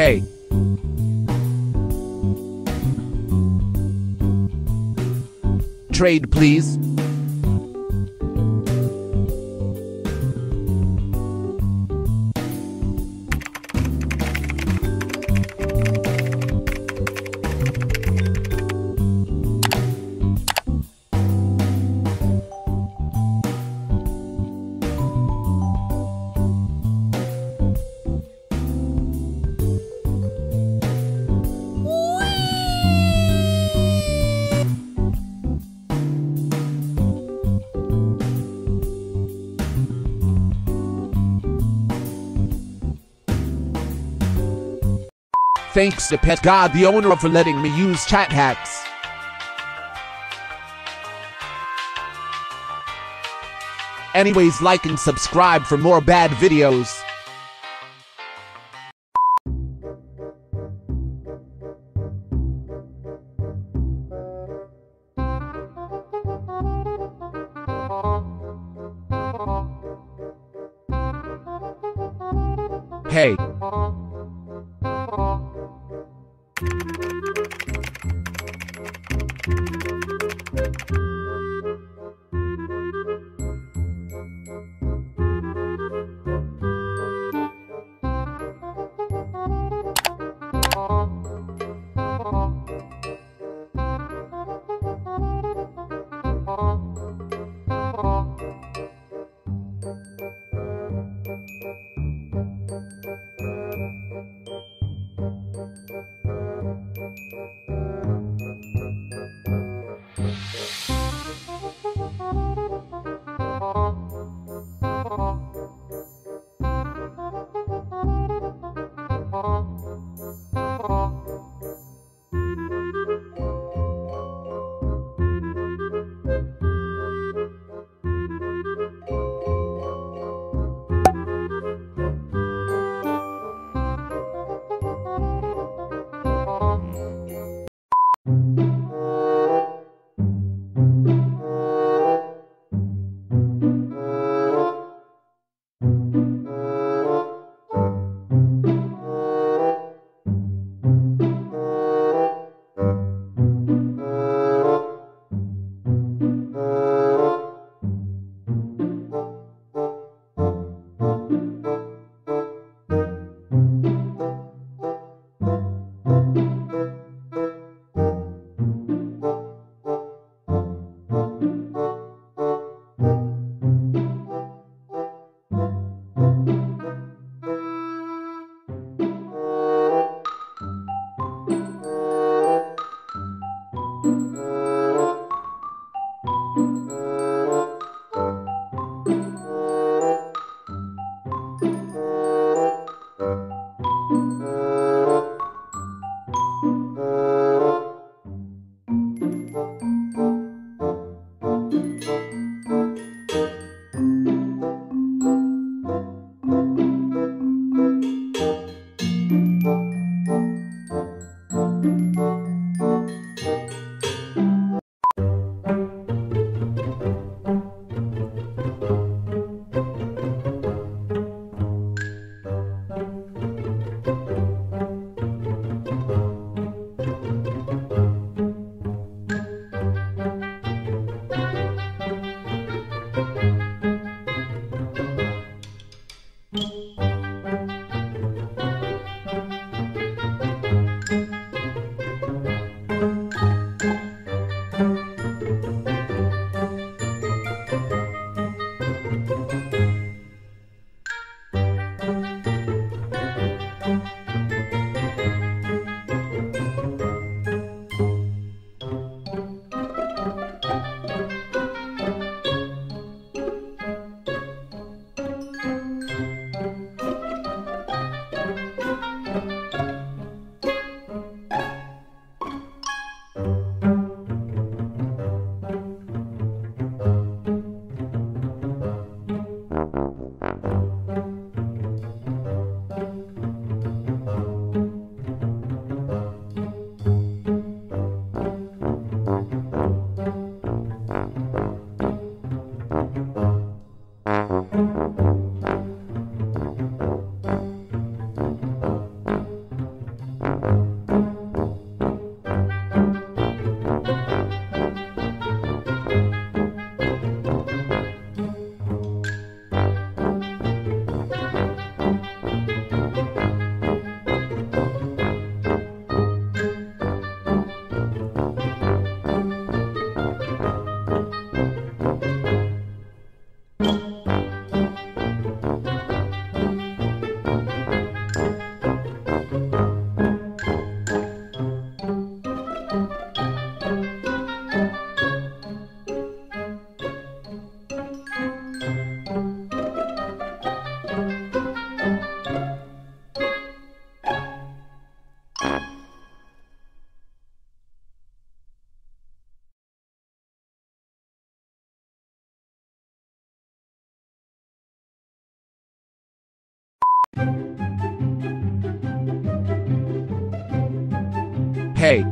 okay. Trade, please. Thanks to Pet God, the owner, for letting me use ChatHax. Anyways, like and subscribe for more bad videos. Hey. Hey!